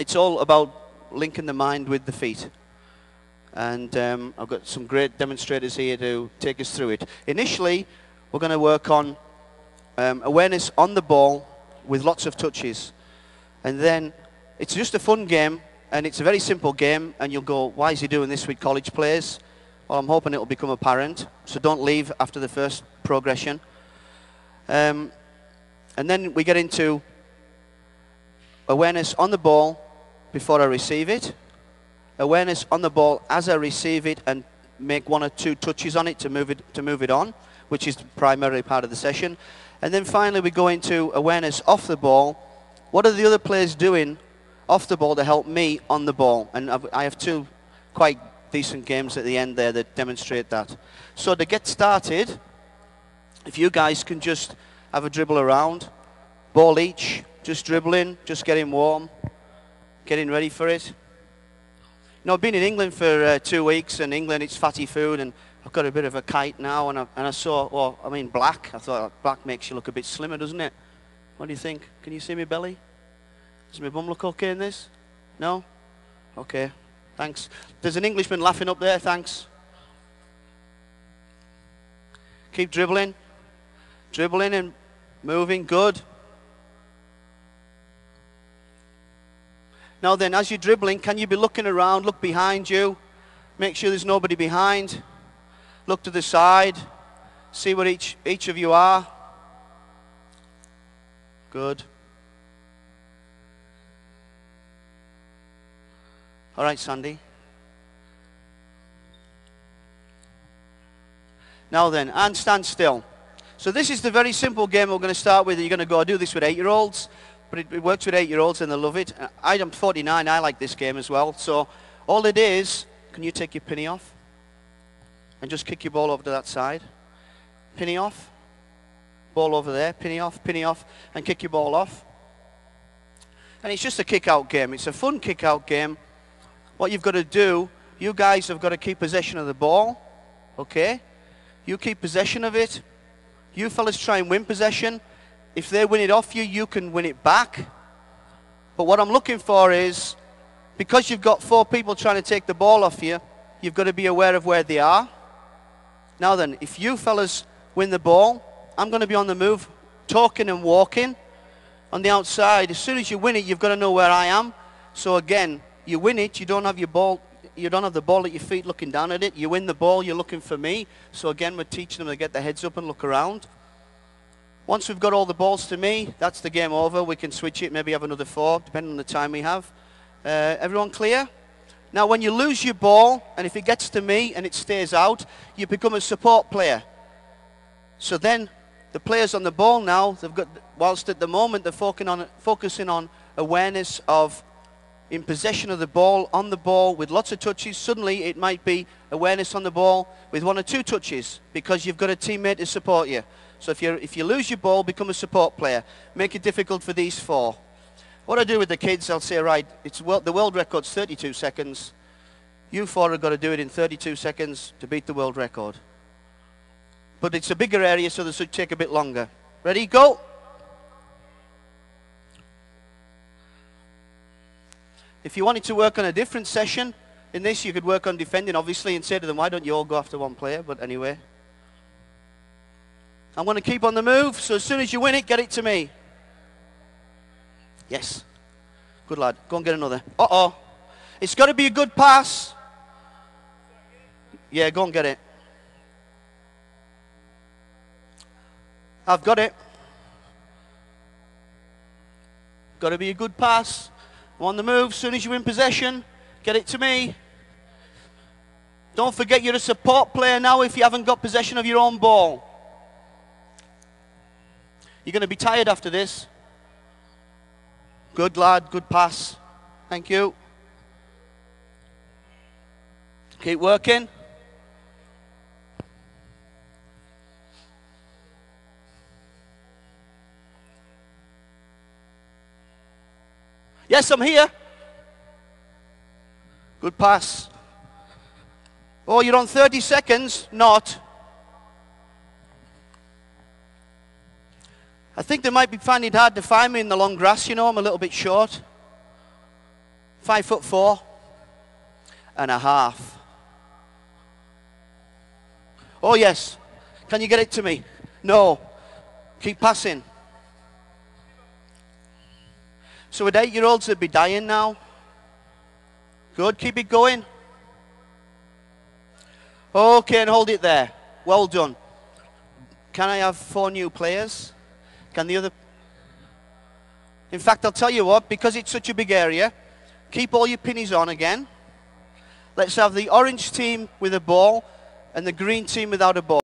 it's all about linking the mind with the feet. And I've got some great demonstrators here to take us through it. Initially, we're going to work on awareness on the ball with lots of touches. And then it's just a fun game, and it's a very simple game, and you'll go, why is he doing this with college players? Well, I'm hoping it'll become apparent, so don't leave after the first progression. And then we get into awareness on the ball before I receive it, awareness on the ball as I receive it and make one or two touches on it to move it on, which is primarily part of the session. And then finally we go into awareness off the ball. What are the other players doing off the ball to help me on the ball? And I have two quite decent games at the end there that demonstrate that. So to get started, if you guys can just have a dribble around, ball each, just dribbling, just getting warm, getting ready for it. You know, I've been in England for 2 weeks, and England, it's fatty food, and I've got a bit of a kite now, and I saw, well, I mean, black. I thought black makes you look a bit slimmer, doesn't it? What do you think? Can you see my belly? Does my bum look okay in this? No? Okay. Thanks. There's an Englishman laughing up there, thanks. Keep dribbling. Dribbling and moving, good. Now then, as you're dribbling, can you be looking around, look behind you, make sure there's nobody behind, look to the side, see where each of you are. Good. All right, Sandy. Now then, and stand still. So this is the very simple game we're going to start with. You're going to go, I do this with 8-year-olds, but it works with 8-year-olds and they love it. I'm 49, I like this game as well. So all it is, can you take your penny off? And just kick your ball over to that side. Penny off, ball over there, penny off, and kick your ball off. And it's just a kick-out game. It's a fun kick-out game. What you've got to do, you guys have got to keep possession of the ball, okay? You keep possession of it. You fellas try and win possession. If they win it off you, you can win it back. But what I'm looking for is, because you've got 4 people trying to take the ball off you, you've got to be aware of where they are. Now then, if you fellas win the ball, I'm going to be on the move, talking and walking on the outside. As soon as you win it, you've got to know where I am. So again, you win it, you don't have your ball. You don't have the ball at your feet looking down at it. You win the ball, you're looking for me. So again, we're teaching them to get their heads up and look around. Once we've got all the balls to me, that's the game over. We can switch it, maybe have another 4, depending on the time we have. Everyone clear? Now, when you lose your ball, and if it gets to me and it stays out, you become a support player. So then the players on the ball now, they've got, whilst at the moment they're focusing on awareness of in possession of the ball, on the ball, with lots of touches. Suddenly it might be awareness on the ball with 1 or 2 touches because you've got a teammate to support you. So if you lose your ball, become a support player. Make it difficult for these 4. What I do with the kids, I'll say, right, it's the world record's 32 seconds. You 4 have got to do it in 32 seconds to beat the world record. But it's a bigger area, so this should take a bit longer. Ready, go! If you wanted to work on a different session, in this you could work on defending, obviously, and say to them, why don't you all go after 1 player? But anyway. I'm going to keep on the move, so as soon as you win it, get it to me. Yes. Good lad. Go and get another. Uh-oh. It's got to be a good pass. Yeah, go and get it. I've got it. Got to be a good pass. On the move, as soon as you're in possession, get it to me. Don't forget you're a support player now if you haven't got possession of your own ball. You're going to be tired after this. Good lad, good pass. Thank you. Keep working. Yes, I'm here. Good pass. Oh, you're on 30 seconds. Not. I think they might be finding it hard to find me in the long grass, you know. I'm a little bit short. 5'4½". Oh yes, can you get it to me? No, keep passing. So with 8-year-olds they'd be dying now. Good, keep it going. Okay, and hold it there. Well done. Can I have 4 new players? Can the other... In fact, I'll tell you what, because it's such a big area, keep all your pennies on again. Let's have the orange team with a ball and the green team without a ball.